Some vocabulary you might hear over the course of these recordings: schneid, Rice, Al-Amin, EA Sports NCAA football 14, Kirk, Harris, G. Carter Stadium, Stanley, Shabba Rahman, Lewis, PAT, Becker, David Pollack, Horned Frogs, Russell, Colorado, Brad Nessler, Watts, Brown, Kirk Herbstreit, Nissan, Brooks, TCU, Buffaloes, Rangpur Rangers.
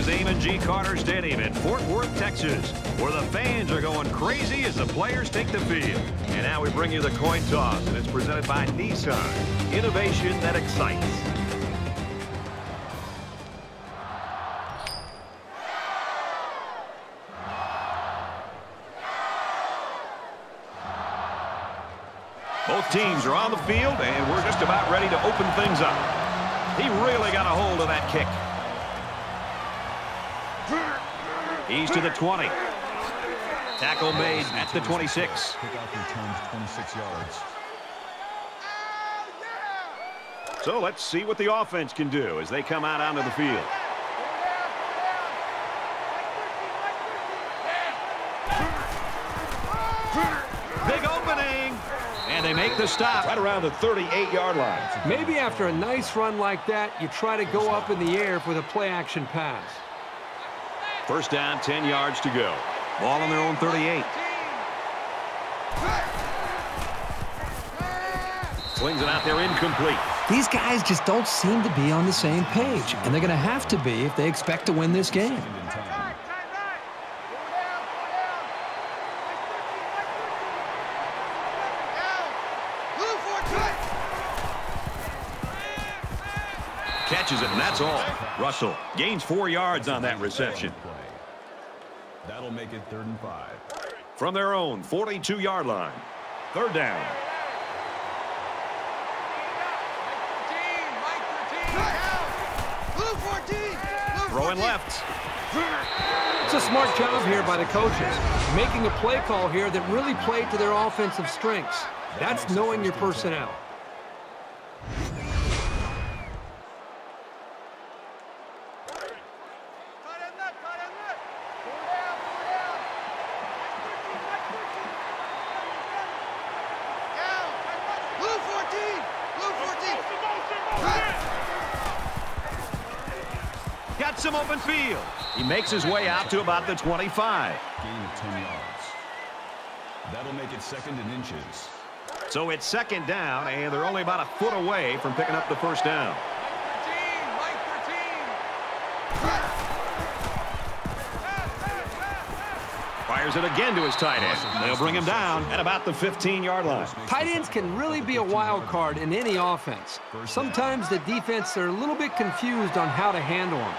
is aiming G. Carter Stadium in Fort Worth, Texas, where the fans are going crazy as the players take the field. And now we bring you the coin toss, and it's presented by Nissan. Innovation that excites. Both teams are on the field, and we're just about ready to open things up. He really got a hold of that kick. He's to the 20. Tackle made at the 26. Kickoff returns 26 yards. So let's see what the offense can do as they come out onto the field. Big opening. And they make the stop right around the 38-yard line. Maybe after a nice run like that, you try to go up in the air for the play-action pass. First down, 10 yards to go. Ball on their own 38. Swings it out there, incomplete. These guys just don't seem to be on the same page, and they're going to have to be if they expect to win this game. Catches it, and that's all. Russell gains 4 yards on that reception. That'll make it 3rd and 5. From their own 42-yard line. 3rd down. Throw in left. It's a smart job here by the coaches, making a play call here that really played to their offensive strengths. That's knowing your personnel. Some open field. He makes his way out to about the 25. Gain of 10 yards. That'll make it 2nd and inches. So it's 2nd down, and they're only about a foot away from picking up the 1st down. Fires it again to his tight end. They'll bring him down at about the 15-yard line. Tight ends can really be a wild card in any offense. Sometimes the defense are a little bit confused on how to handle them.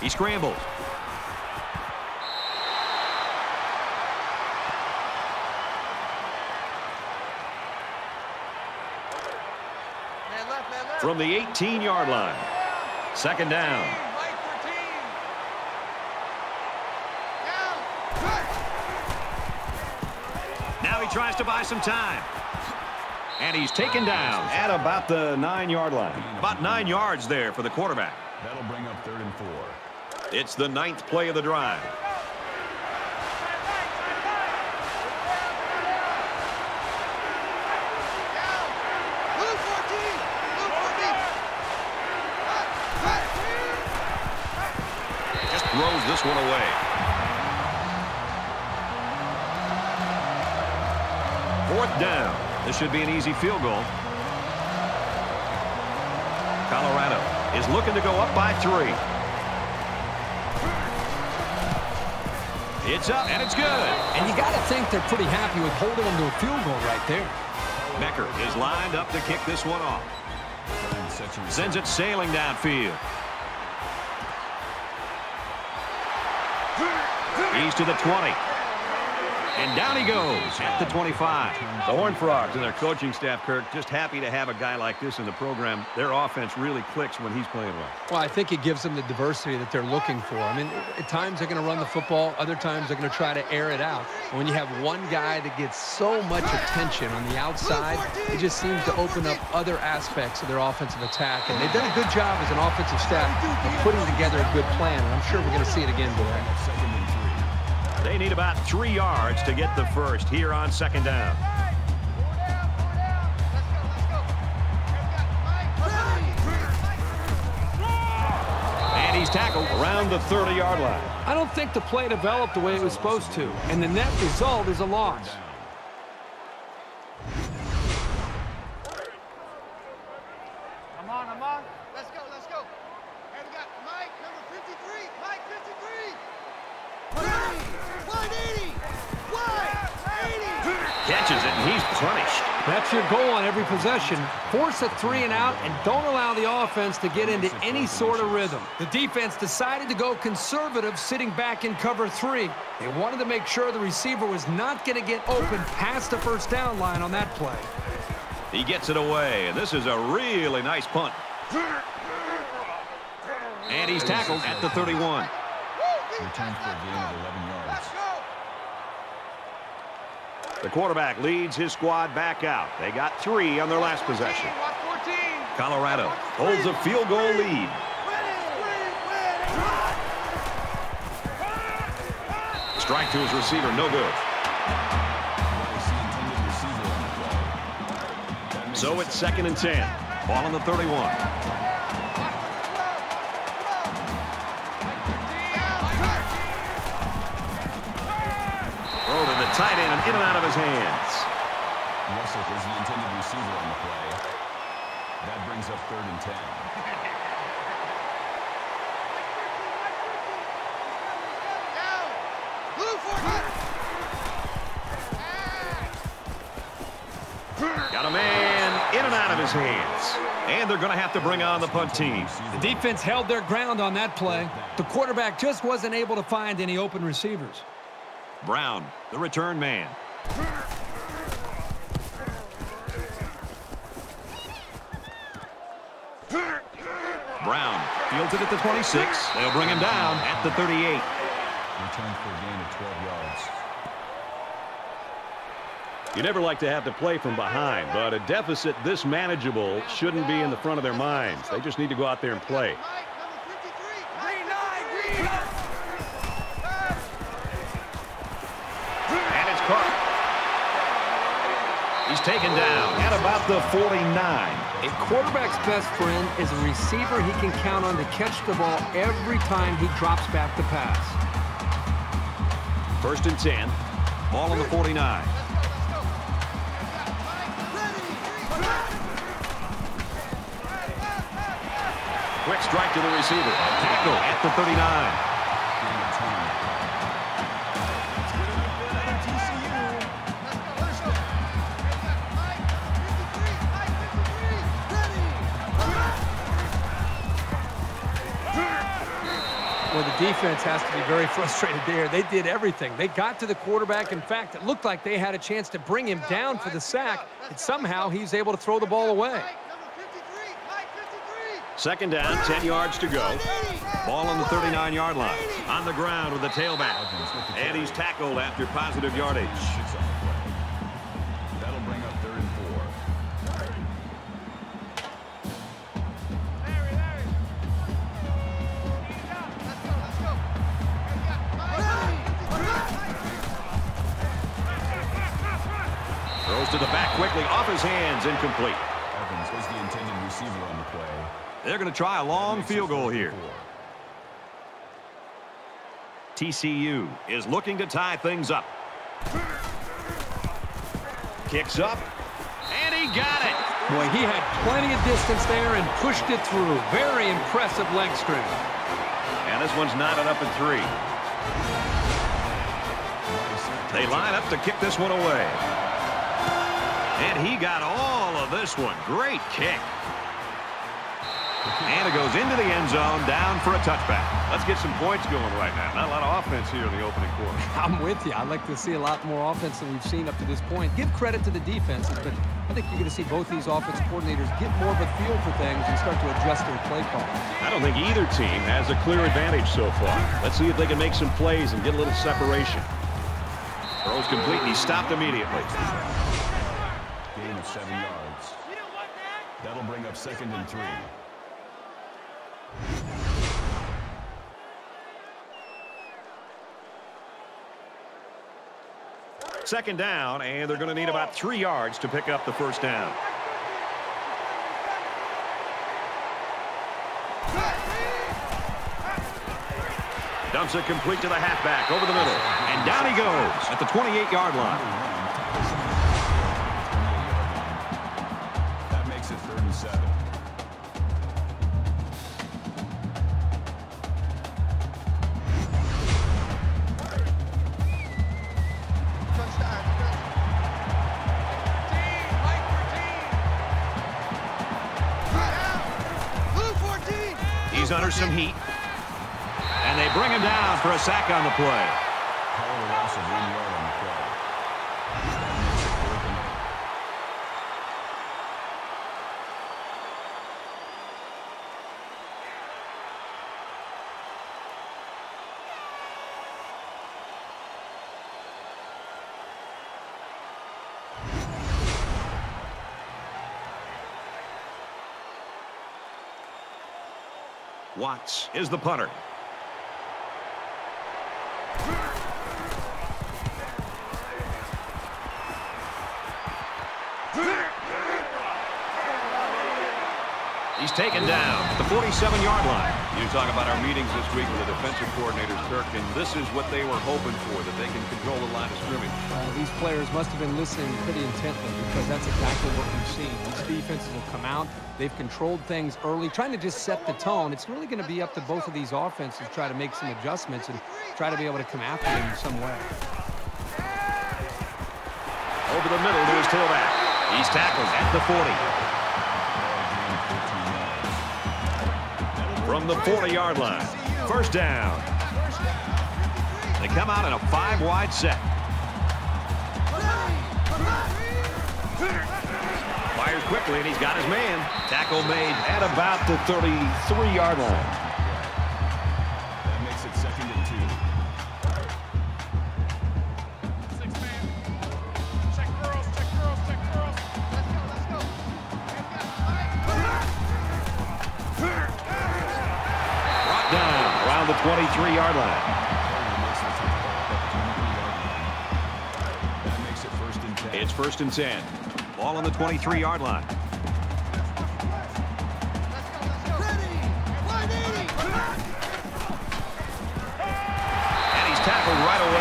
He scrambles. Man left. From the 18-yard line. 2nd down. Now he tries to buy some time. And he's taken down at about the 9-yard line. About 9 yards there for the quarterback. That'll bring up 3rd and 4. It's the 9th play of the drive. Just throws this one away. Fourth down. This should be an easy field goal. Colorado is looking to go up by 3. It's up, and it's good. And you got to think they're pretty happy with holding them to a field goal right there. Becker is lined up to kick this one off. Sends it sailing downfield. He's to the 20. And down he goes at the 25. The Horned Frogs and their coaching staff, Kirk, just happy to have a guy like this in the program. Their offense really clicks when he's playing well. Well, I think it gives them the diversity that they're looking for. I mean, at times they're going to run the football. Other times they're going to try to air it out. And when you have one guy that gets so much attention on the outside, it just seems to open up other aspects of their offensive attack. And they've done a good job as an offensive staff of putting together a good plan. And I'm sure we're going to see it again today. They need about 3 yards to get the first here on 2nd down. And he's tackled around the 30-yard line. I don't think the play developed the way it was supposed to, and the net result is a loss. punished. That's your goal on every possession. Force a three and out and don't allow the offense to get into any sort of rhythm. The defense decided to go conservative sitting back in cover three. They wanted to make sure the receiver was not going to get open past the first down line on that play. He gets it away, and this is a really nice punt. And he's tackled at the 31. The quarterback leads his squad back out. They got three on their last possession. Colorado holds a field goal lead. Strike to his receiver, no good. So it's 2nd and 10. Ball on the 31. Tight end in and out of his hands. Russell is the intended receiver on the play. That brings up 3rd and 10. Down. Blue for got a man in and out of his hands. And they're going to have to bring on the punt team. The defense held their ground on that play. The quarterback just wasn't able to find any open receivers. Brown, the return man. Brown fields it at the 26. They'll bring him down at the 38. Return for a gain of 12 yards. You never like to have to play from behind, but a deficit this manageable shouldn't be in the front of their minds. They just need to go out there and play. Taken down at about the 49. A quarterback's best friend is a receiver he can count on to catch the ball every time he drops back to pass. 1st and 10. Ball on the 49. Quick strike to the receiver. A tackle at the 39. Defense has to be very frustrated there. They did everything. They got to the quarterback. In fact, it looked like they had a chance to bring him down for the sack, and somehow he's able to throw the ball away. 2nd down, 10 yards to go. Ball on the 39-yard line. On the ground with the tailback. And he's tackled after positive yardage. That'll bring up 3rd and 4. To the back quickly, off his hands, incomplete. Evans was the intended receiver on the play. They're going to try a long field goal here. TCU is looking to tie things up. Kicks up, and he got it. Boy, he had plenty of distance there and pushed it through. Very impressive leg strength. And this one's knotted up at 3. They line up to kick this one away. And he got all of this one. Great kick. And it goes into the end zone, down for a touchback. Let's get some points going right now. Not a lot of offense here in the opening quarter. I'm with you. I'd like to see a lot more offense than we've seen up to this point. Give credit to the defenses, but I think you're going to see both these offense coordinators get more of a feel for things and start to adjust their play call. I don't think either team has a clear advantage so far. Let's see if they can make some plays and get a little separation. Throws complete, and he's stopped immediately. 7 yards. That'll bring up 2nd and 3. Second down, and they're going to need about 3 yards to pick up the first down. Dumps it complete to the halfback, over the middle, and down he goes at the 28-yard line. He's under some heat. And they bring him down for a sack on the play. Watts is the punter. He's taken down at the 47-yard line. You talk about our meetings this week with the defensive coordinators, Kirk, and this is what they were hoping for, that they can control the line of scrimmage. These players must have been listening pretty intently because that's exactly what we've seen. These defenses have come out. They've controlled things early, trying to just set the tone. It's really going to be up to both of these offenses to try to make some adjustments and try to be able to come after them in some way. Over the middle to his tailback. He's tackled at the 40. From the 40-yard line, first down. They come out in a five-wide set. Fires quickly, and he's got his man. Tackle made at about the 33-yard line. That makes it 2nd and 2. Six man. Check girls, check girls, check girls. Let's go, let's go. Let's go. Down around the 23-yard line. That makes it 1st and 10. It's 1st and 10. Ball on the 23-yard line. And he's tackled right away.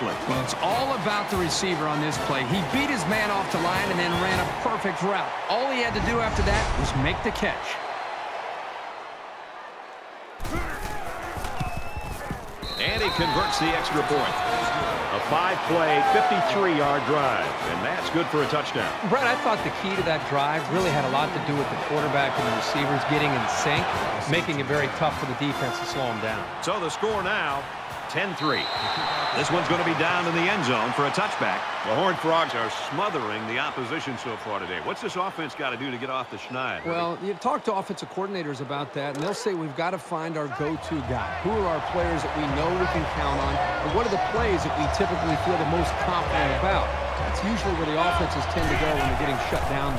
Well, it's all about the receiver on this play. He beat his man off the line and then ran a perfect route. All he had to do after that was make the catch. And he converts the extra point. A 5-play, 53-yard drive, and that's good for a touchdown. Brad, I thought the key to that drive really had a lot to do with the quarterback and the receivers getting in sync, making it very tough for the defense to slow him down. So the score now, 10-3. This one's going to be down in the end zone for a touchback. The Horned Frogs are smothering the opposition so far today. What's this offense got to do to get off the schneid? Well, you talk to offensive coordinators about that, and they'll say we've got to find our go-to guy. Who are our players that we know we can count on, and what are the plays that we typically feel the most confident about? That's usually where the offenses tend to go when they're getting shut down.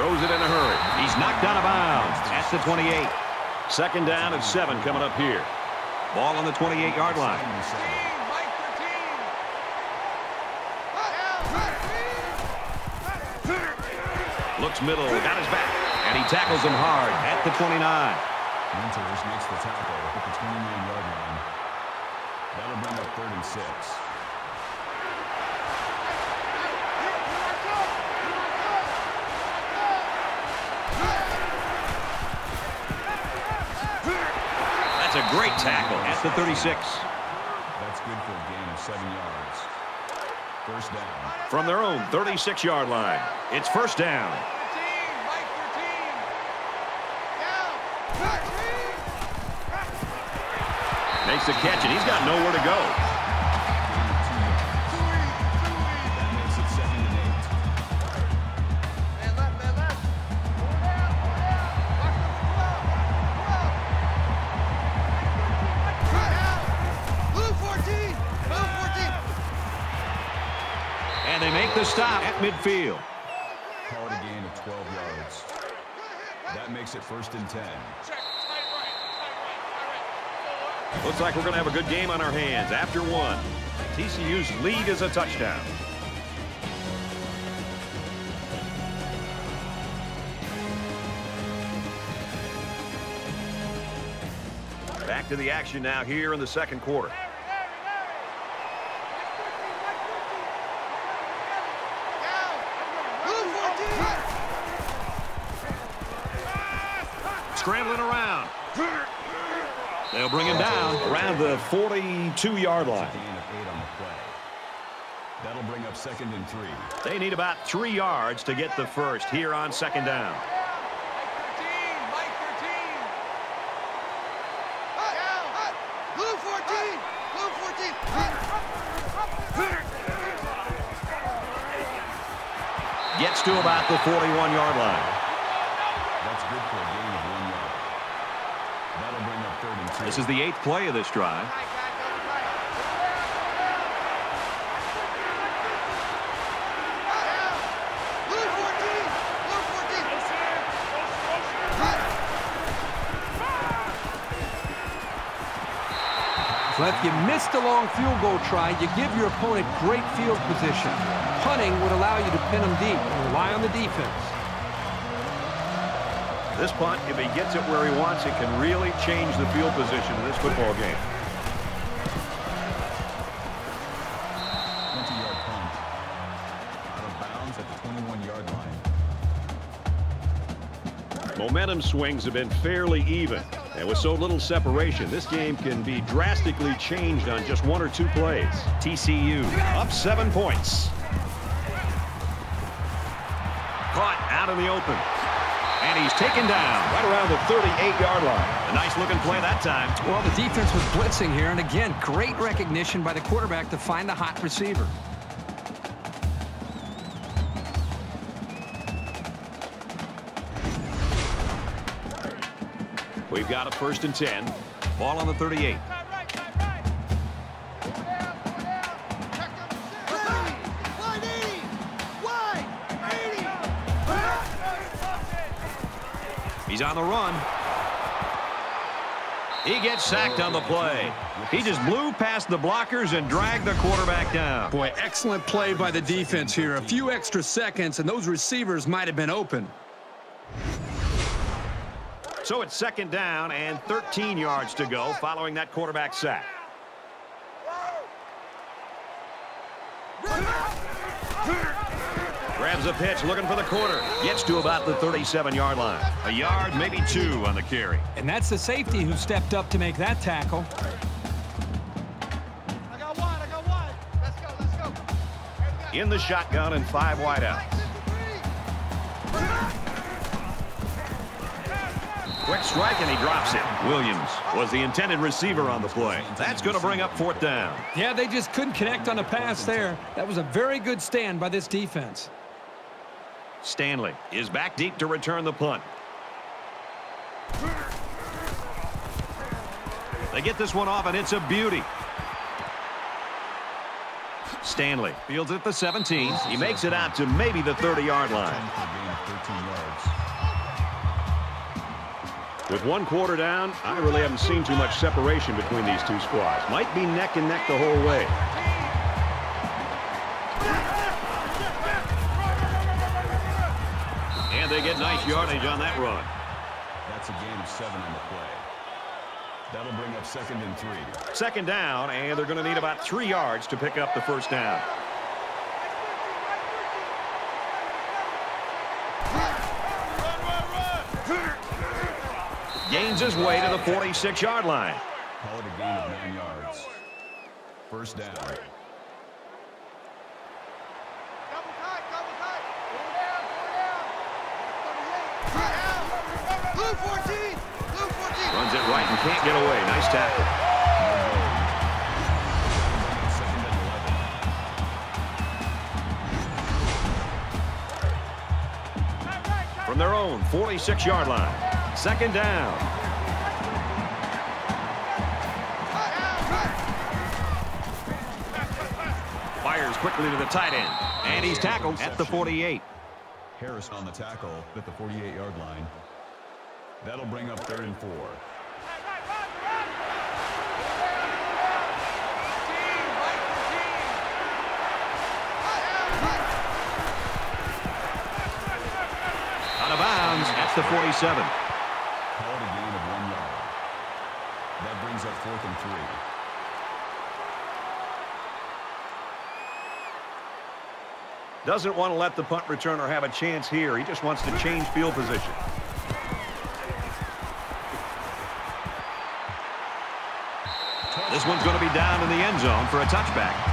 Throws it in a hurry. He's knocked out of bounds at the 28. 2nd down and 7 coming up here. Ball on the 28-yard line. Looks middle, got his back, and he tackles him hard at the 29. Mentors makes the tackle at the 29-yard line. That'll bring up 36. A great tackle at the 36. That's good for a gain of 7 yards. First down. From their own 36-yard line, it's 1st down. Makes the catch, and he's got nowhere to go. That makes it 7 and 8. Stop at midfield. Call it a gain of 12 yards. That makes it 1st and 10. Looks like we're going to have a good game on our hands after one. TCU's lead is a touchdown. Back to the action now here in the 2nd quarter. Scrambling around. They'll bring him down around the 42-yard line. That'll bring up second and 3. They need about 3 yards to get the first here on second down. Gets to about the 41-yard line. That's good for a gain of 1 yard. That'll bring up third and 2. This is the 8th play of this drive. Well, if you missed a long field goal try, you give your opponent great field position. Punting would allow you to pin them deep and rely on the defense. This punt, if he gets it where he wants, it can really change the field position in this football game. 20-yard punt. Out of bounds at the 21-yard line. Momentum swings have been fairly even. And with so little separation, this game can be drastically changed on just 1 or 2 plays. TCU up 7 points. Caught out in the open. And he's taken down right around the 38-yard line. A nice-looking play that time. Well, the defense was blitzing here, and again, great recognition by the quarterback to find the hot receiver. We've got a first and 10. Ball on the 38. He's on the run. He gets sacked on the play. He just blew past the blockers and dragged the quarterback down. Boy, excellent play by the defense here. A few extra seconds, and those receivers might have been open. So it's second down and 13 yards to go following that quarterback sack. Grabs a pitch, looking for the corner. Gets to about the 37-yard line. A yard, maybe 2 on the carry. And that's the safety who stepped up to make that tackle. I got one. Let's go, In the shotgun and 5 wideouts. Quick strike, and he drops it. Williams was the intended receiver on the play. That's going to bring up 4th down. Yeah, they just couldn't connect on the pass there. That was a very good stand by this defense. Stanley is back deep to return the punt. They get this one off, and it's a beauty. Stanley fields it at the 17. He makes it out to maybe the 30-yard line. With 1 quarter down, I really haven't seen too much separation between these 2 squads. Might be neck and neck the whole way. And they get nice yardage on that run. That's a gain of 7 on the play. That'll bring up second and 3. Second down, and they're going to need about 3 yards to pick up the first down. Gains his way to the 46-yard line. Call it a gain of 9 yards. First down. Blue 14. Runs it right and can't get away. Nice tackle. Second and 11. From their own 46-yard line. Second down. Fires quickly to the tight end. And he's tackled at the 48. Harris on the tackle at the 48-yard line. That'll bring up third and 4. Out of bounds at the 47. Up 4th and 3. Doesn't want to let the punt returner have a chance here. He just wants to change field position. This one's going to be down in the end zone for a touchback.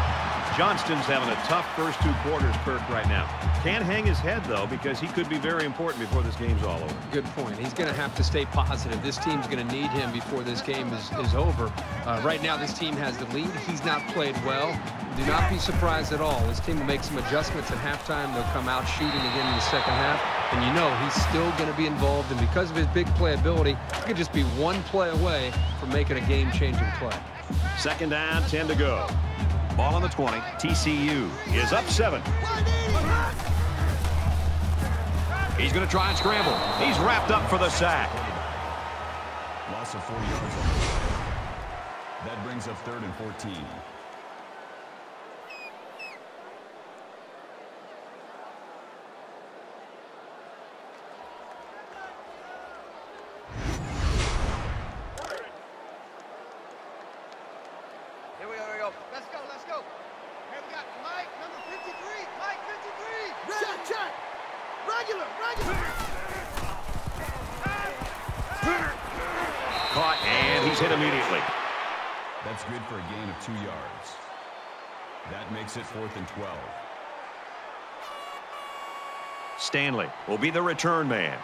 Johnston's having a tough first two quarters, Kirk, right now. Can't hang his head, though, because he could be very important before this game's all over. Good point. He's going to have to stay positive. This team's going to need him before this game is over. Right now, this team has the lead. He's not played well. Do not be surprised at all. This team will make some adjustments at halftime. They'll come out shooting again in the second half. And you know he's still going to be involved, and because of his big playability, he could just be one play away from making a game-changing play. Second down, 10 to go. Ball on the 20. TCU is up 7. He's going to try and scramble. He's wrapped up for the sack. Loss of 4 yards. That brings up 3rd and 14. It 4th and 12. Stanley will be the return man.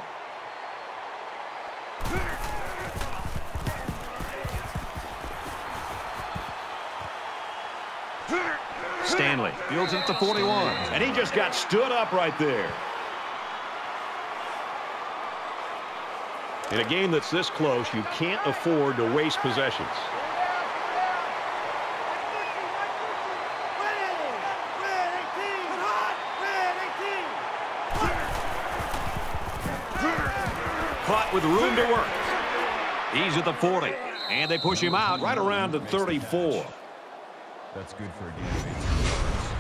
Stanley fields it at the 41, and he just got stood up right there. In a game that's this close, you can't afford to waste possessions. With room to work. He's at the 40, and they push him out right around the 34. That's good for a gain of 18 yards.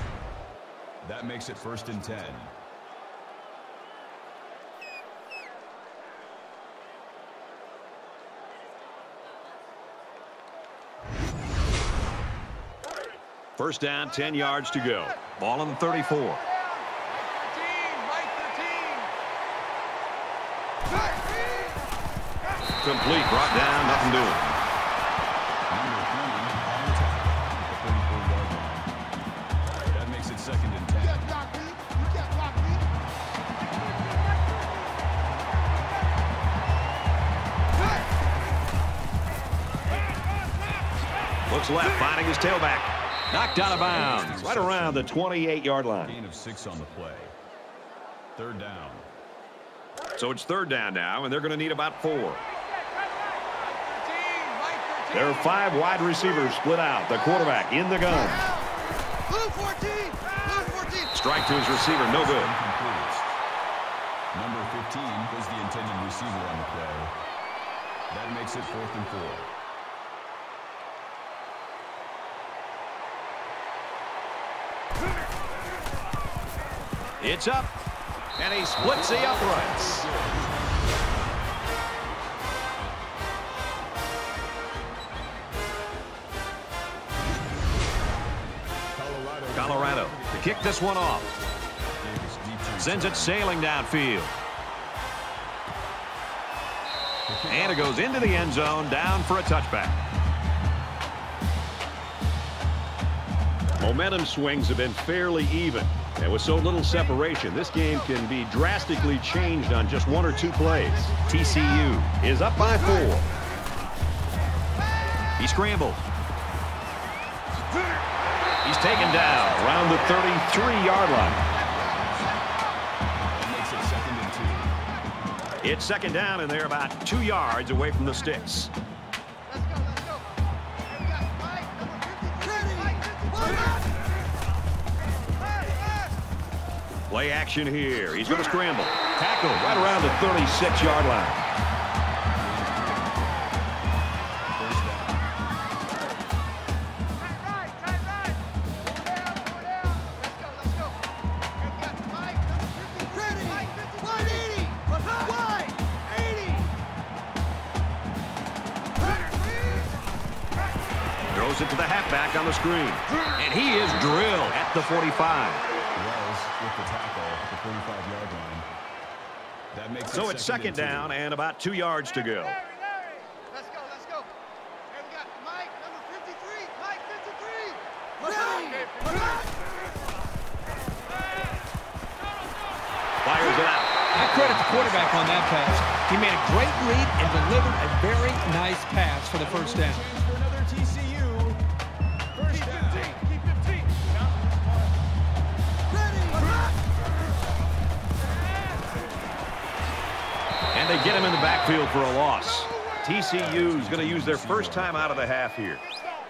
That makes it 1st and 10. First down, 10 yards to go. Ball on the 34. Complete, brought down, nothing doing. That makes it 2nd and 10. Looks left, finding his tailback. Knocked out of bounds, right around the 28-yard line. Gain of 6 on the play. 3rd down. So it's 3rd down now, and they're going to need about 4. There are 5 wide receivers split out. The quarterback in the gun. Strike to his receiver, no good. Number 15 was the intended receiver on the play. That makes it 4th and 4. It's up, and he splits the uprights. Colorado to kick this one off. Sends it sailing downfield. And it goes into the end zone, down for a touchback. Momentum swings have been fairly even. And with so little separation, this game can be drastically changed on just 1 or 2 plays. TCU is up by 4. He scrambles. He's taken down around the 33-yard line. Makes it 2nd and 2. It's 2nd down, and they're about 2 yards away from the sticks. Play action here. He's going to scramble. Tackle right around the 36-yard line. Throws it to the halfback on the screen. And he is drilled at the 45. The tackle at the 45-yard line. That makes it so it's 2nd down and about 2 yards to go. Let's go, let's go. And we got Mike, number 53. Fires it out. I credit the quarterback on that pass. He made a great read and delivered a very nice pass for the first down. For another TCU first down. Keep 15. And they get him in the backfield for a loss. TCU is going to use their first time out of the half here.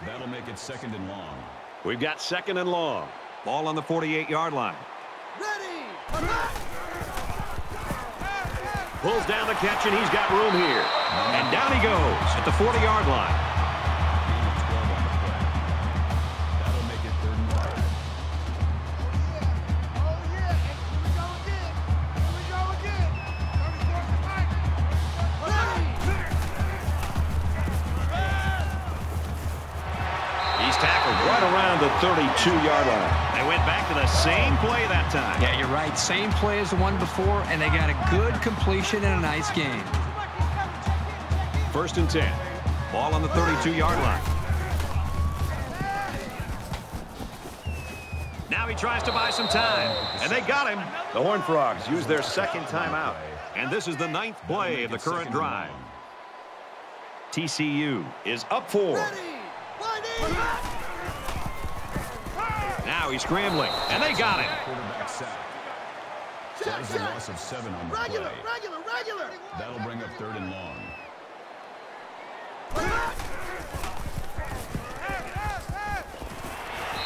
That'll make it second and long. We've got second and long. Ball on the 48-yard line. Ready. Pulls down the catch, and he's got room here. And down he goes at the 40-yard line. That'll make it third and five. Oh, yeah. Here we go again. Here we go again. 34-5. He's tackled right around the 32-yard line. They went back to the same play that time. Yeah, you're right. Same play as the one before, and they got a good completion and a nice game. First and 10. Ball on the 32-yard line. Now he tries to buy some time, and they got him. The Horned Frogs use their second timeout, and this is the ninth play of the current drive. TCU is up four. Now he's scrambling, and they got him. That is a loss of 7 on the play. Regular. That'll bring up third and long.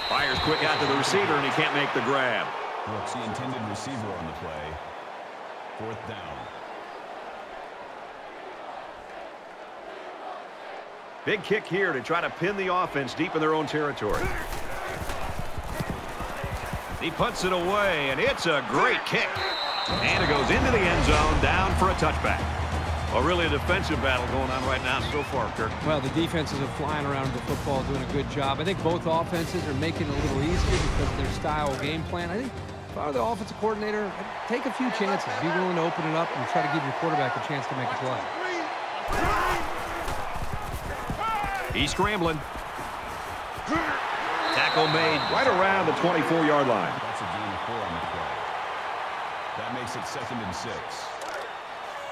Fires quick out to the receiver, and he can't make the grab. Brooks, the intended receiver on the play. Fourth down. Big kick here to try to pin the offense deep in their own territory. He puts it away, and it's a great kick. And it goes into the end zone, down for a touchback. Well, really a defensive battle going on right now so far, Kirk. Well, the defenses are flying around the football, doing a good job. I think both offenses are making it a little easier because of their style of game plan. I think if I were the offensive coordinator, take a few chances. Be willing to open it up and try to give your quarterback a chance to make a play. He's scrambling. Tackle made right around the 24-yard line. That's a gain of 4 on the play. That makes it second and 6.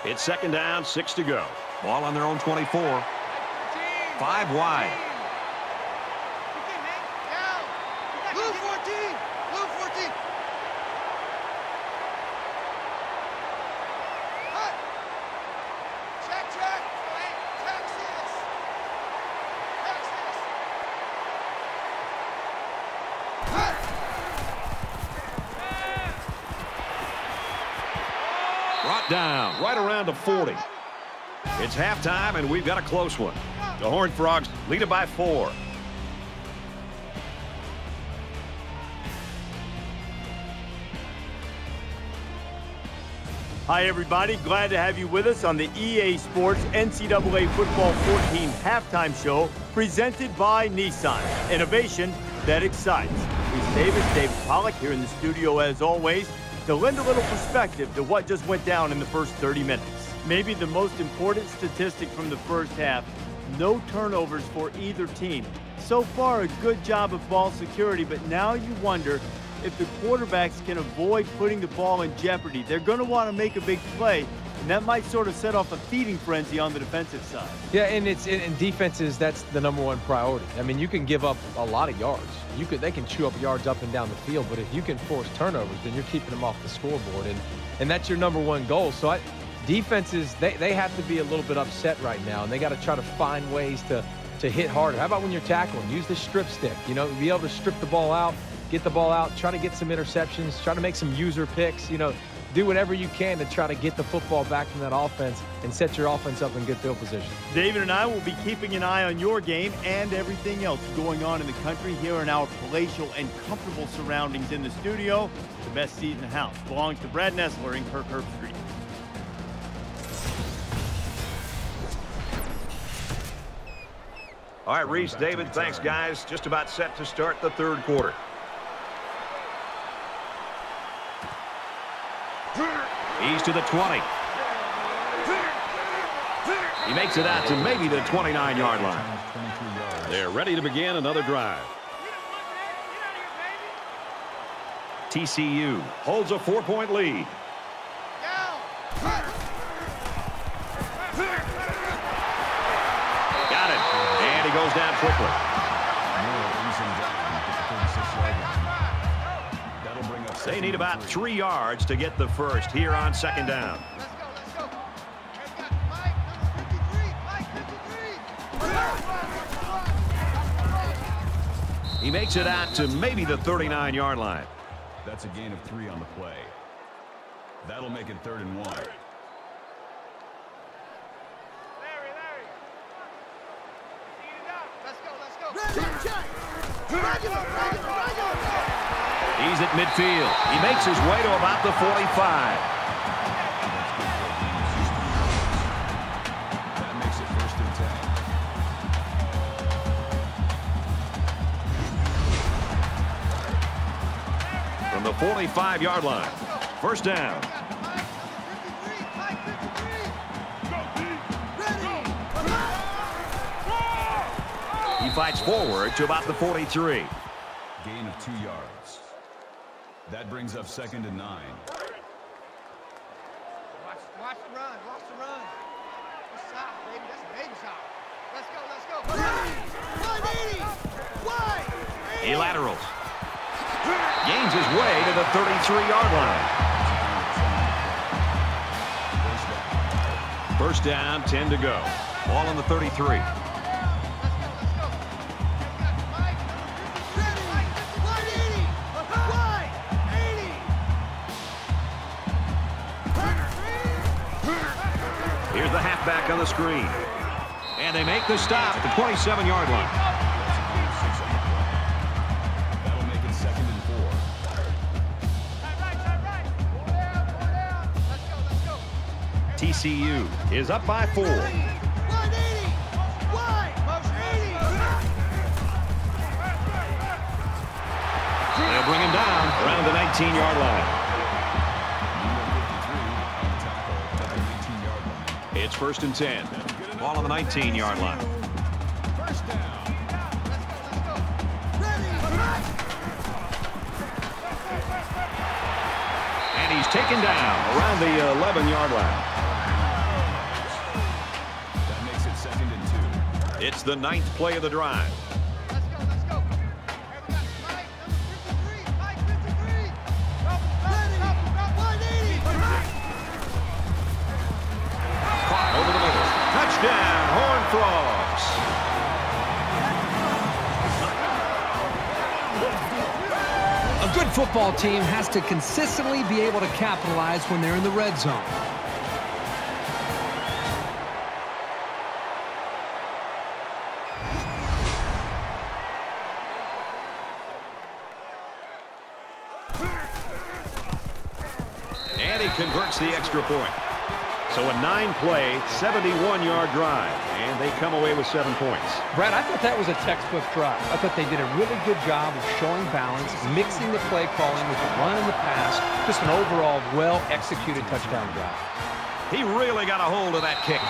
It's second down, 6 to go. Ball on their own 24. 5 wide. Blue 14. Blue 14. Check. Down right around the 40. It's halftime, and we've got a close one. The Horned Frogs lead it by 4. Hi, everybody. Glad to have you with us on the EA Sports NCAA football 14 halftime show presented by Nissan. Innovation that excites. He's David Pollack here in the studio, as always, to lend a little perspective to what just went down in the first 30 minutes. Maybe the most important statistic from the first half, no turnovers for either team. So far, a good job of ball security, but now you wonder if the quarterbacks can avoid putting the ball in jeopardy. They're going to want to make a big play, and that might sort of set off a feeding frenzy on the defensive side. Yeah, and it's in defenses, that's the #1 priority. I mean, you can give up a lot of yards. They can chew up yards up and down the field, but if you can force turnovers, then you're keeping them off the scoreboard, and that's your #1 goal. So defenses, they have to be a little bit upset right now, and they got to try to find ways to hit harder. How about when you're tackling? Use the strip stick, be able to strip the ball out, get the ball out, try to get some interceptions, try to make some user picks, do whatever you can to try to get the football back from that offense and set your offense up in good field position. David and I will be keeping an eye on your game and everything else going on in the country here in our palatial and comfortable surroundings in the studio. The best seat in the house belongs to Brad Nessler and Kirk Herbstreit. All right, Reese, David, thanks, guys. Just about set to start the third quarter. He's to the 20. He makes it out to maybe the 29-yard line. They're ready to begin another drive. TCU holds a 4-point lead. Got it. And he goes down quickly. They need about 3 yards to get the first here on second down. He makes it out to maybe the 39-yard line. That's a gain of 3 on the play. That'll make it 3rd and 1. Larry. Eat it up. Let's go. Regular. He's at midfield. He makes his way to about the 45. The 45-yard line. First down. He fights forward to about the 43. Gain of 2 yards. That brings up 2nd and 9. Watch the run. Watch the run. That's soft, baby. That's a baby soft. Let's go. Let's go. 180. Wide. He laterals. Gains his way to the 33-yard line. First down, 10 to go. Ball on the 33. Here's the halfback on the screen. And they make the stop at the 27-yard line. TCU is up by 4. They'll bring him down around the 19-yard line. It's 1st and 10. Ball on the 19-yard line. And he's taken down around the 11-yard line. It's the 9th play of the drive. Let's go, let's go. Here we got Mike, number 53. Caught over the middle. Touchdown, Horned Frogs. A good football team has to consistently be able to capitalize when they're in the red zone. Converts the extra point. So a 9-play, 71-yard drive, and they come away with 7 points. Brad, I thought that was a textbook drive. I thought they did a really good job of showing balance, mixing the play calling with the run and the pass. Just an overall well-executed touchdown drive. He really got a hold of that kick.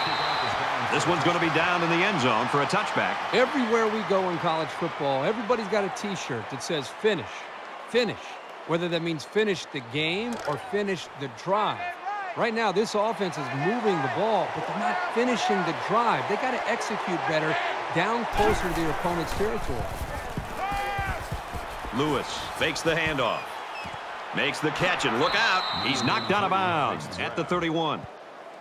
This one's going to be down in the end zone for a touchback. Everywhere we go in college football, everybody's got a T-shirt that says finish, finish. Whether that means finish the game or finish the drive. Right now, this offense is moving the ball, but they're not finishing the drive. They got to execute better down closer to their opponent's territory. Lewis fakes the handoff. Makes the catch, and look out. He's knocked out of bounds at the 31.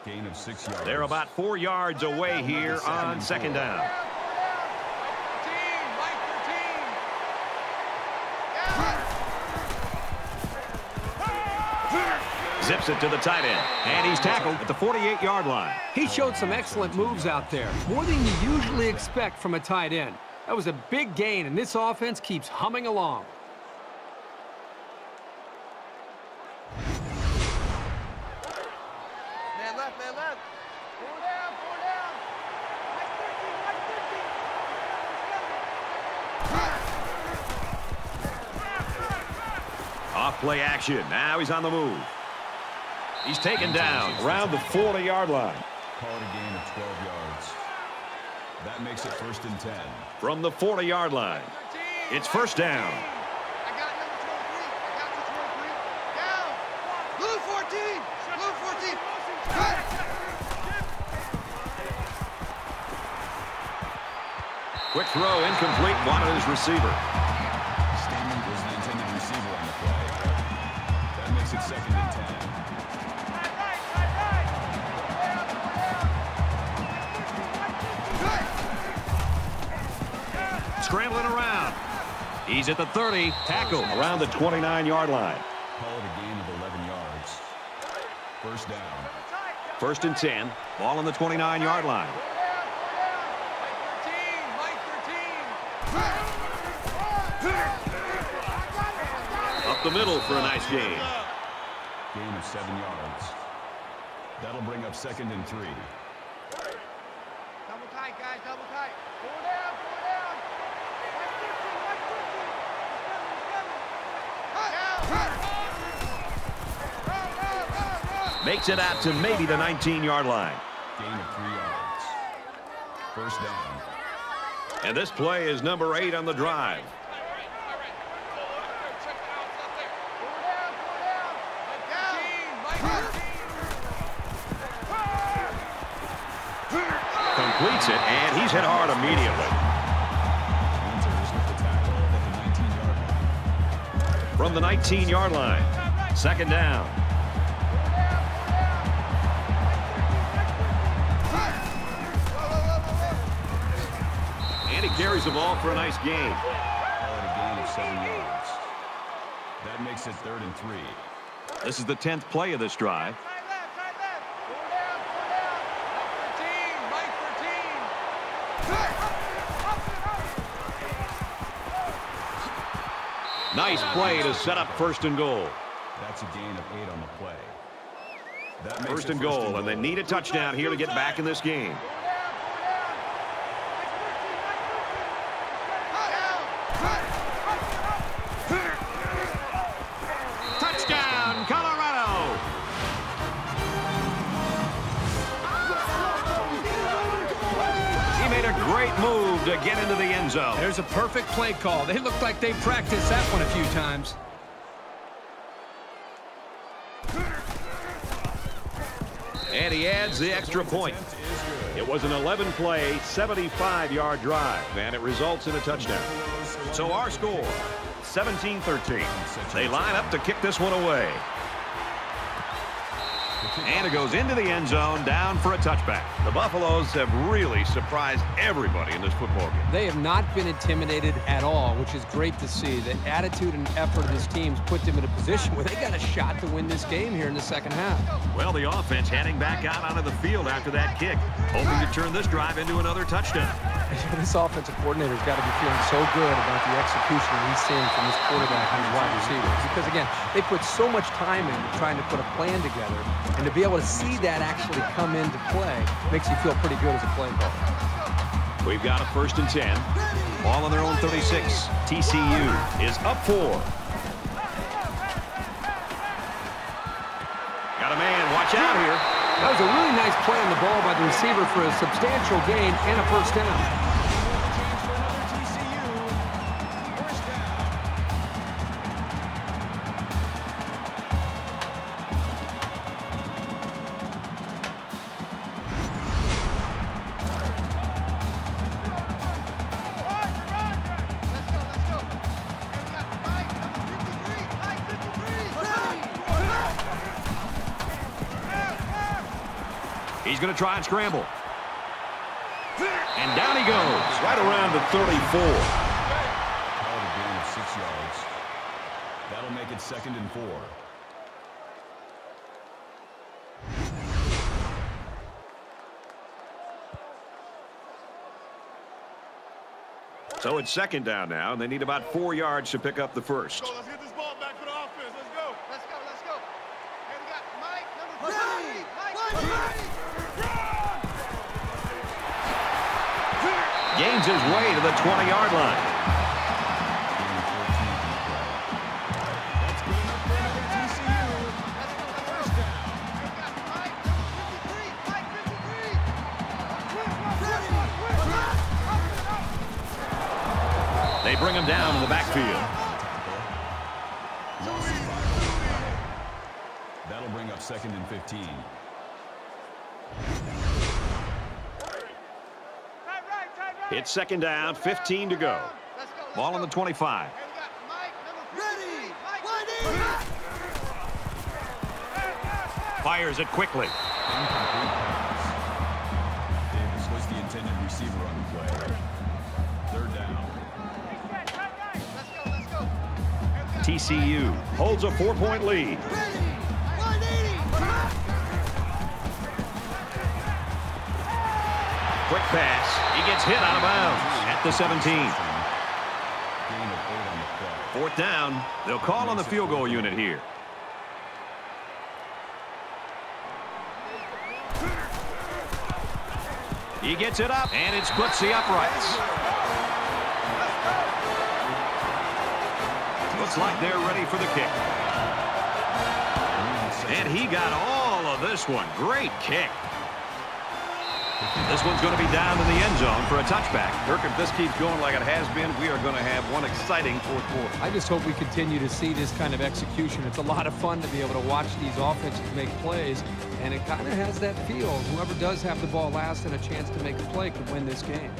Gain of 6 yards. They're about 4 yards away here on 2nd down. Zips it to the tight end, and he's tackled at the 48-yard line. He showed some excellent moves out there, more than you usually expect from a tight end. That was a big gain, and this offense keeps humming along. Man left, man left. 4 down. Mike 13. Off play action. Now he's on the move. He's taken down around the 40-yard line. Call it a gain of 12 yards. That makes it 1st and 10. From the 40-yard line, it's 1st down. I got number 23. Quick throw, incomplete, wanted his receiver. Stamen was the intended receiver on the play. That makes it 2nd and 10. Scrambling around. He's at the 30. Tackle around the 29-yard line. Called a gain of 11 yards. First down. 1st and 10. Ball on the 29-yard line. Up the middle for a nice gain. Gain of 7 yards. That'll bring up 2nd and 3. Double tight, guys. Double tight. Go down. Makes it out to maybe the 19-yard line. Gain of 3 yards. First down. And this play is number 8 on the drive. Completes it, and he's hit hard immediately. From the 19-yard line, 2nd down. And he carries the ball for a nice gain. A gain of 7 yards. That makes it 3rd and 3. This is the 10th play of this drive. Nice play to set up 1st and goal. That's a gain of 8 on the play. That makes 1st and goal, and they need a touchdown here to get back in this game. Touchdown, Colorado! He made a great move to get into the end zone. There's a perfect play call. They looked like they practiced that one a few times. And he adds the extra point. It was an 11-play, 75-yard drive, and it results in a touchdown. So our score, 17-13. They line up to kick this one away. And it goes into the end zone, down for a touchback. The Buffaloes have really surprised everybody in this football game. They have not been intimidated at all, which is great to see. The attitude and effort of this team's put them in a position where they got a shot to win this game here in the 2nd half. Well, the offense heading back out onto the field after that kick, hoping to turn this drive into another touchdown. This offensive coordinator's got to be feeling so good about the execution he's seeing from his quarterback and his wide receivers. Because, again, they put so much time into trying to put a plan together, and to be able to see that actually come into play makes you feel pretty good as a play caller. We've got a 1st and 10. Ball on their own 36. TCU is up 4. Got a man. Watch out here. That was a really nice play on the ball by the receiver for a substantial gain and a 1st down. He's going to try and scramble. And down he goes, right around the 34. A gain of 6 yards. That'll make it 2nd and 4. So it's 2nd down now, and they need about 4 yards to pick up the 1st. Let's get this ball back for the offense. Let's go. Let's go, let's go. And we got Mike, number 3. Mike. Gains his way to the 20-yard line. They bring him down in the backfield. That'll bring up 2nd and 15. Tight right, tight right. It's second down, 15 to go. Ball on the 25. Fires it quickly. Davis was the intended receiver on the play. Third down. TCU holds a 4-point lead. Quick pass. He gets hit out of bounds at the 17. Fourth down. They'll call on the field goal unit here. He gets it up, and it splits the uprights. Looks like they're ready for the kick. And he got all of this one. Great kick. This one's going to be down in the end zone for a touchback. Kirk, if this keeps going like it has been, we are going to have one exciting fourth quarter. I just hope we continue to see this kind of execution. It's a lot of fun to be able to watch these offenses make plays, and it kind of has that feel. Whoever does have the ball last and a chance to make a play could win this game.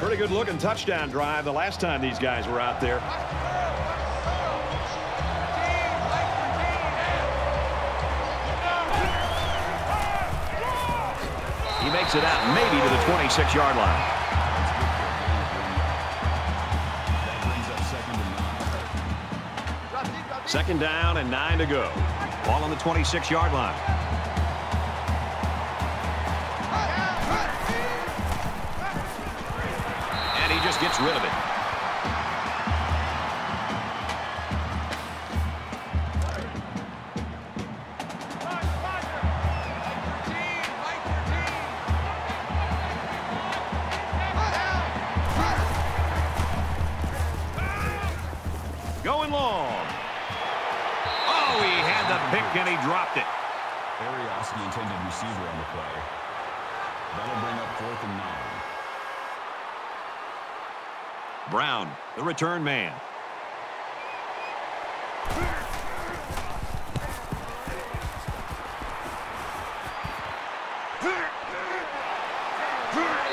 Pretty good looking touchdown drive the last time these guys were out there. He makes it out maybe to the 26-yard line. Second down and 9 to go. Ball on the 26-yard line. Gets rid of it. Going long. Oh, he had the pick and he dropped it. Harris, the intended receiver on the play. That'll bring up 4th and 9. Brown, the return man.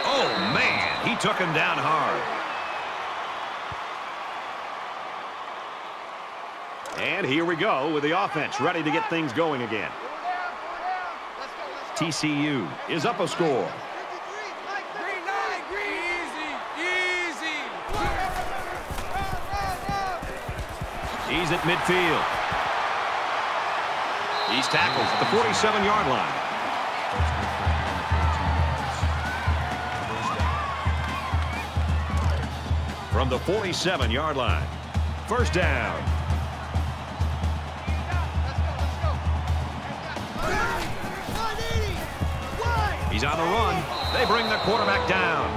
Oh, man, he took him down hard. And here we go with the offense, ready to get things going again. TCU is up a score. He's at midfield. He's tackled at the 47-yard line. From the 47-yard line. First down. He's on the run. They bring the quarterback down.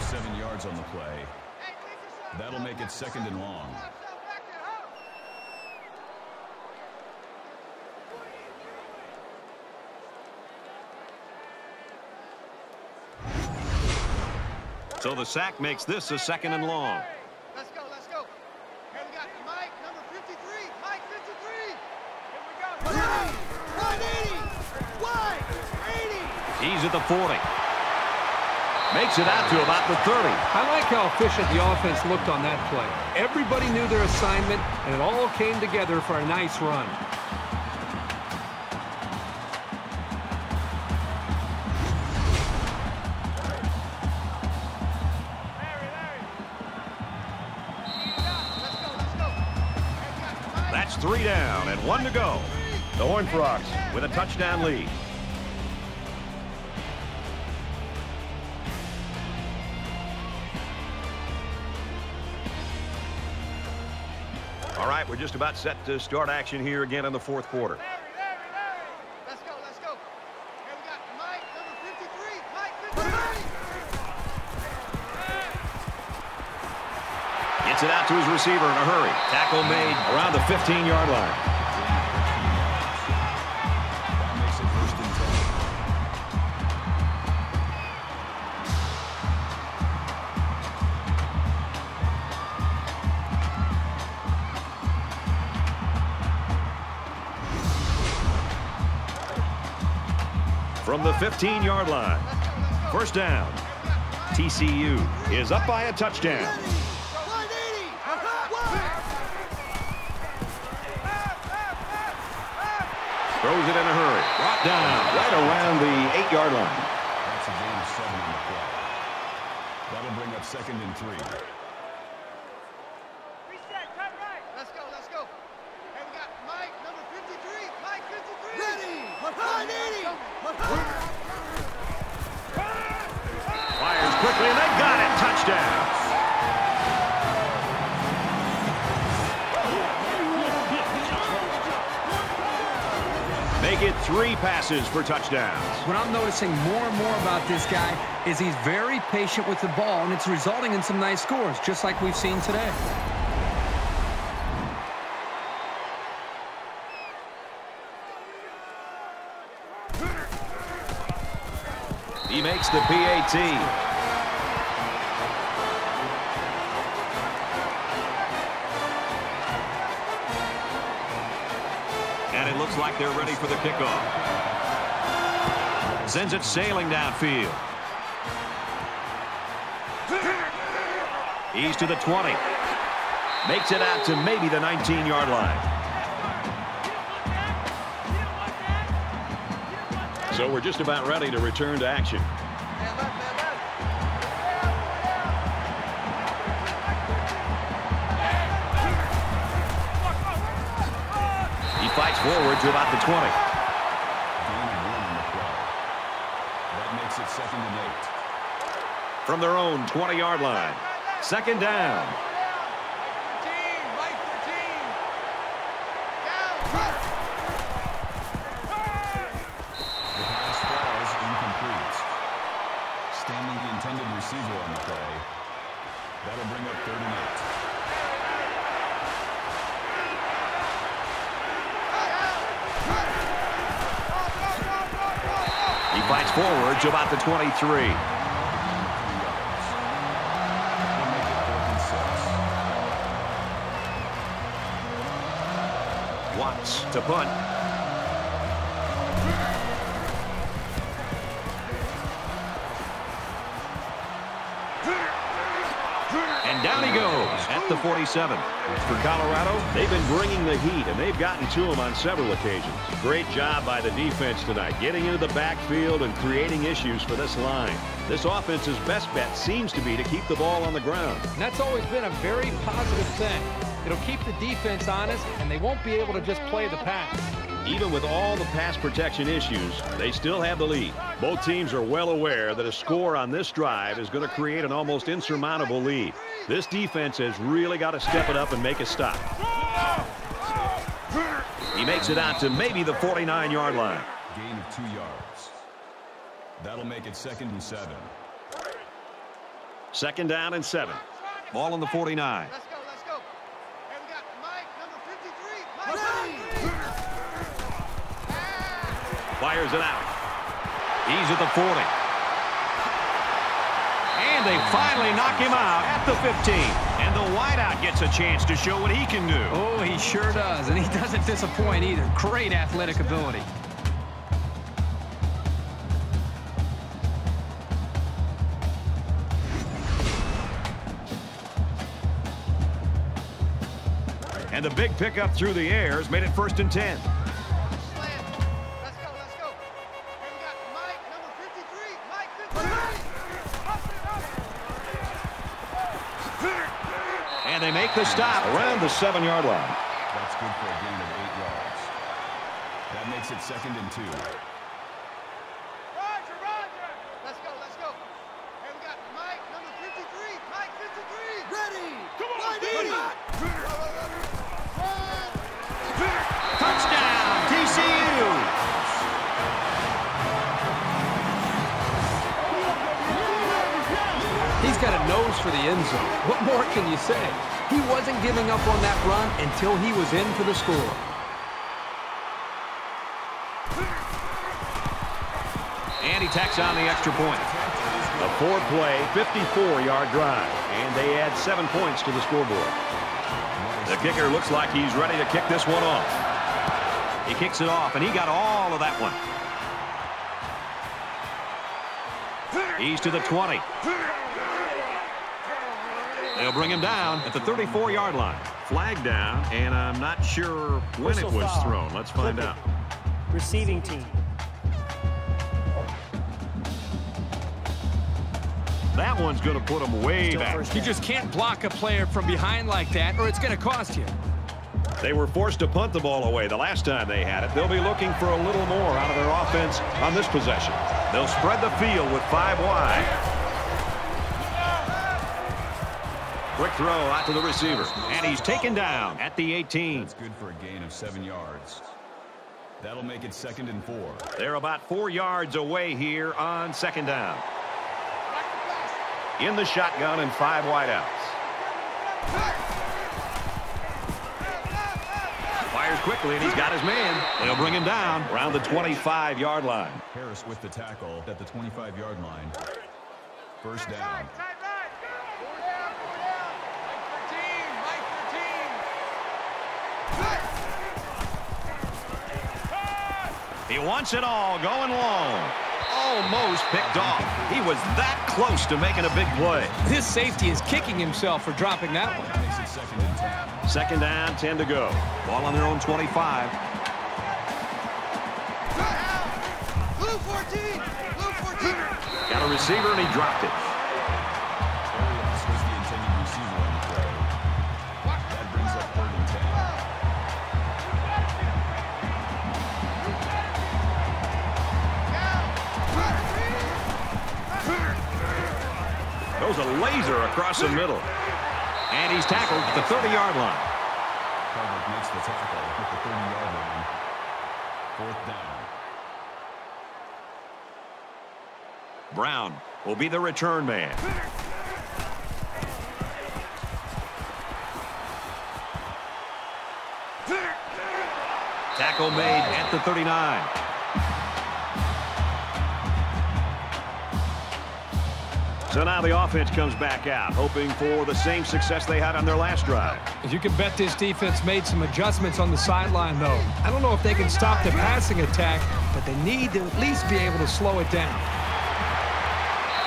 7 yards on the play. That'll make it 2nd and long. So the sack makes this a 2nd and long. Let's go, let's go. Here we got Mike, number 53. Mike 53. Here we go. 180. 180. He's at the 40. Makes it out to about the 30. I like how efficient the offense looked on that play. Everybody knew their assignment, and it all came together for a nice run. That's 3 down and 1 to go. The Horned Frogs with a touchdown lead. All right, we're just about set to start action here again in the fourth quarter. Larry. Let's go, let's go. Here we got Mike, number 53. Mike 53. Gets it out to his receiver in a hurry. Tackle made around the 15-yard line. That makes it 1st and 10. from the 15-yard line. First down. TCU is up by a touchdown. Throws it in a hurry. Brought down right around the 8-yard line. That's a game 7 in the play. That'll bring up 2nd and 3. Three passes for touchdowns. What I'm noticing more and more about this guy is he's very patient with the ball, and it's resulting in some nice scores, just like we've seen today. He makes the PAT. Like they're ready for the kickoff. Sends it sailing downfield. He's to the 20. Makes it out to maybe the 19-yard line. So we're just about ready to return to action. Forward to about the 20. That makes it 2nd and 8. From their own 20-yard line. 2nd down. The pass falls incomplete. Stanley, the intended receiver on the play. That'll bring up 3rd and 8. Fights forward to about the 23. Watts to punt. And down he goes at the 47. For Colorado, they've been bringing the heat, and they've gotten to them on several occasions. Great job by the defense tonight, getting into the backfield and creating issues for this line. This offense's best bet seems to be to keep the ball on the ground. And that's always been a very positive thing. It'll keep the defense honest, and they won't be able to just play the pass. Even with all the pass protection issues, they still have the lead. Both teams are well aware that a score on this drive is going to create an almost insurmountable lead. This defense has really got to step it up and make a stop. He makes it out to maybe the 49-yard line. Gain of 2 yards. That'll make it 2nd and 7. 2nd down and 7. Ball on the 49. Let's go, let's go. And we got Mike, number 53. Mike. Fires it out. He's at the 40. And they finally knock him out at the 15. And the wideout gets a chance to show what he can do. Oh, he sure does. And he doesn't disappoint either. Great athletic ability. And the big pickup through the air has made it 1st and 10. They make the stop around the 7-yard line. That's good for a gain of 8 yards. That makes it 2nd and 2. Roger, Roger. Let's go, let's go. And we got Mike, number 53. Mike, 53. Ready. Come on, ready. Touchdown, TCU. He's got a nose for the end zone. What more can you say? He wasn't giving up on that run until he was in for the score. And he tacks on the extra point. A 4-play, 54-yard drive. And they add 7 points to the scoreboard. The kicker looks like he's ready to kick this one off. He kicks it off, and he got all of that one. He's to the 20. They'll bring him down at the 34-yard line. Flag down, and I'm not sure when it was thrown. Let's find out. Receiving team. That one's going to put him way back. You just can't block a player from behind like that, or it's going to cost you. They were forced to punt the ball away the last time they had it. They'll be looking for a little more out of their offense on this possession. They'll spread the field with 5 wide. Quick throw out to the receiver, and he's taken down at the 18. That's good for a gain of 7 yards. That'll make it 2nd and 4. They're about 4 yards away here on 2nd down. In the shotgun and 5 wideouts. Quickly, and he's got his man. They'll bring him down around the 25-yard line. Harris with the tackle at the 25-yard line. First down. He wants it all, going long. Almost picked off. He was that close to making a big play. This safety is kicking himself for dropping that one. That makes it 2nd and 10. 2nd down, 10 to go. Ball on their own 25. Blue 14. Blue 14. Got a receiver and he dropped it. Arias was the intended receiver on the play. That brings up 3rd and 10. Goes a laser across the middle. And he's tackled at the 30-yard line. Pollack makes the tackle at the 30-yard line. 4th down. Brown will be the return man. Tackle made at the 39. So now the offense comes back out, hoping for the same success they had on their last drive. You can bet this defense made some adjustments on the sideline, though. I don't know if they can stop the passing attack, but they need to at least be able to slow it down.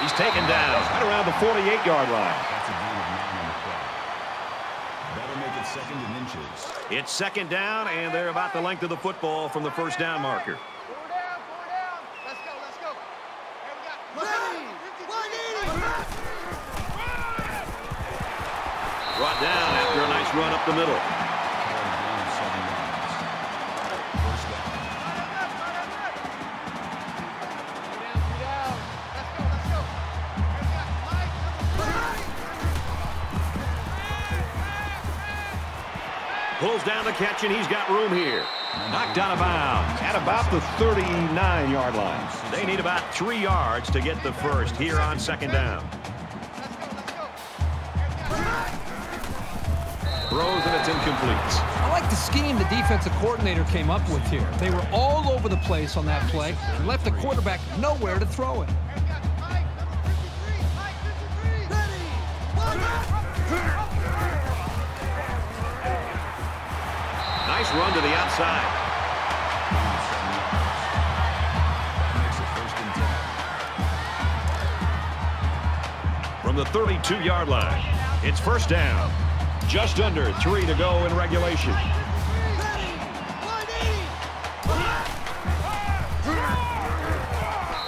He's taken down right around the 48-yard line. That's a gain of 9 on the play. That'll make it 2nd and inches. It's 2nd down, and they're about the length of the football from the first down marker. Brought down after a nice run up the middle. Pulls down the catch, and he's got room here. Knocked out of bounds at about the 39-yard line. They need about 3 yards to get the first here on 2nd down. Throws and it's incomplete. I like the scheme the defensive coordinator came up with here. They were all over the place on that play and left the quarterback nowhere to throw it. Nice run to the outside. From the 32-yard line, it's 1st down. Just under 3 to go in regulation.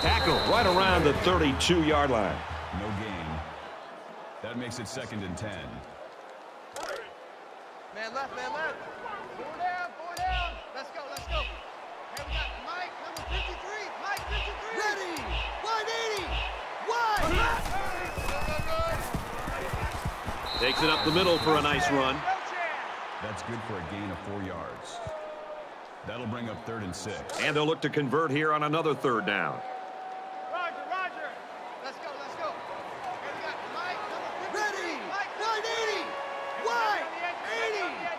Tackle right around the 32-yard line. No gain. That makes it 2nd and 10. Man left, man left. 4 down. Let's go, let's go. Here we got Mike, number 53. Mike, 53. Ready. 180. Takes it up the middle for a nice run. That's good for a gain of 4 yards. That'll bring up 3rd and 6. And they'll look to convert here on another 3rd down. Roger, Roger. Let's go, let's go. Here we got Mike, number 50. Ready. Mike, 180. Wide. 80.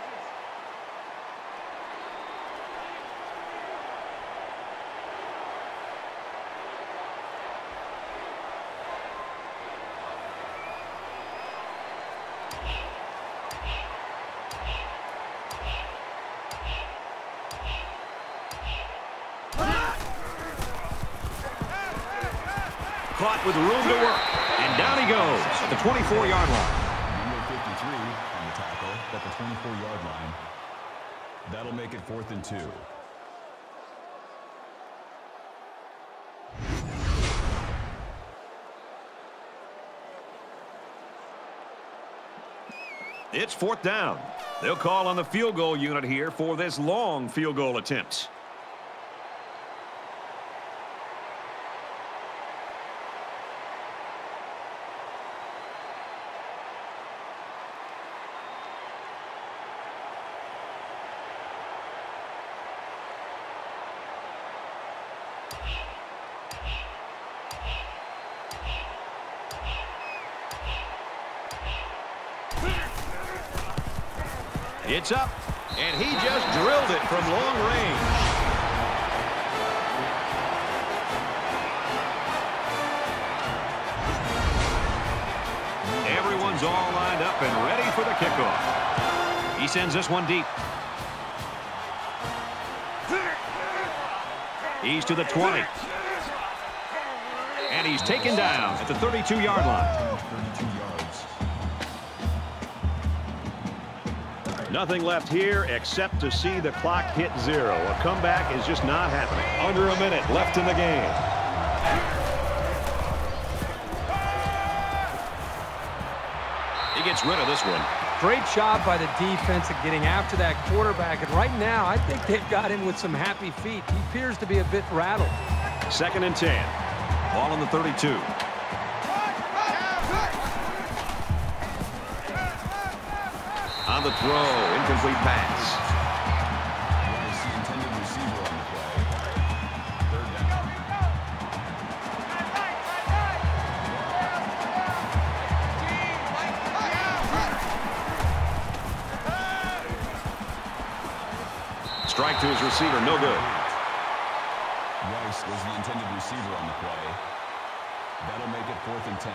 caught with room to work. And down he goes at the 24-yard line. Number 53 on the tackle at the 24-yard line. That'll make it 4th and 2. It's 4th down. They'll call on the field goal unit here for this long field goal attempt. It's up, and he just drilled it from long range. Everyone's all lined up and ready for the kickoff. He sends this one deep. He's to the 20. And he's taken down at the 32-yard line. Nothing left here except to see the clock hit 0. A comeback is just not happening. Under a minute left in the game. He gets rid of this one. Great job by the defense at getting after that quarterback. And right now, I think they've got him with some happy feet. He appears to be a bit rattled. 2nd and 10. Ball on the 32. On the throw, incomplete pass. The intended receiver on the play. 3rd down. Strike to his receiver, no good. Rice was the intended receiver on the play. That'll make it 4th and 10.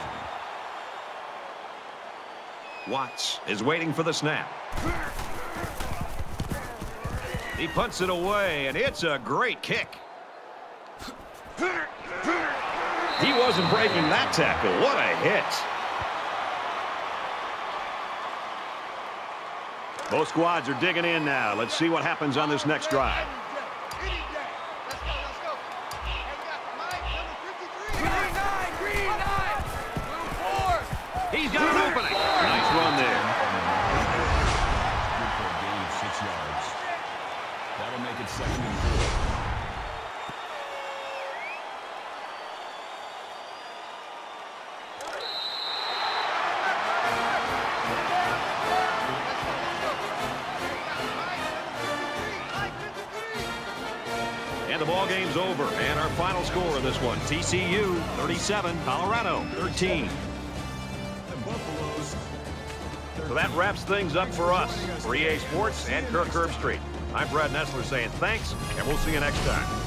Watts is waiting for the snap. He punts it away, and it's a great kick. He wasn't breaking that tackle. What a hit. Both squads are digging in now. Let's see what happens on this next drive. TCU 37, Colorado 13. So that wraps things up for us. For EA Sports and Kirk Herbstreit, I'm Brad Nessler saying thanks, and we'll see you next time.